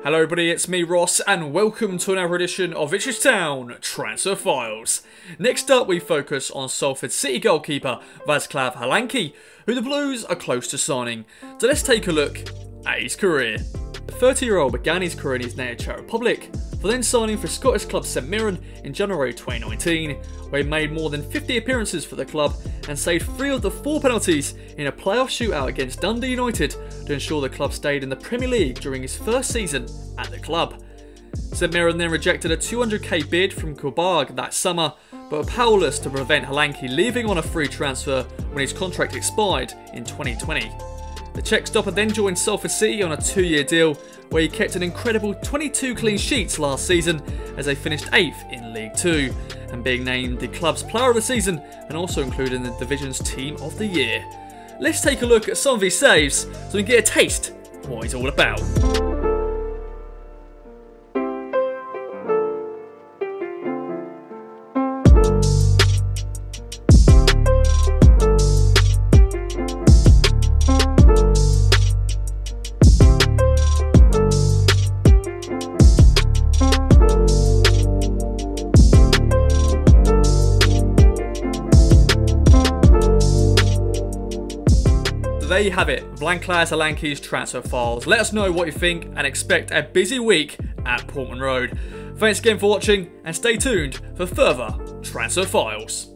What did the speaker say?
Hello everybody, it's me Ross and welcome to another edition of Ipswich Town Transfer Files. Next up we focus on Salford City goalkeeper Václav Hladský, who the Blues are close to signing. So let's take a look at his career. The 30-year-old began his career in his native Czech Republic, for then signing for Scottish club St Mirren in January 2019, where he made more than 50 appearances for the club and saved 3 of the 4 penalties in a playoff shootout against Dundee United to ensure the club stayed in the Premier League during his first season at the club. St Mirren then rejected a £200k bid from Kvarberg that summer, but were powerless to prevent Hladský leaving on a free transfer when his contract expired in 2020. The Czech stopper then joined Salford City on a 2-year deal, where he kept an incredible 22 clean sheets last season as they finished 8th in League Two, and being named the club's player of the season and also included in the division's team of the year. Let's take a look at some of his saves so we can get a taste of what he's all about. There you have it, Václav Hladský's transfer files. Let us know what you think and expect a busy week at Portman Road. Thanks again for watching and stay tuned for further transfer files.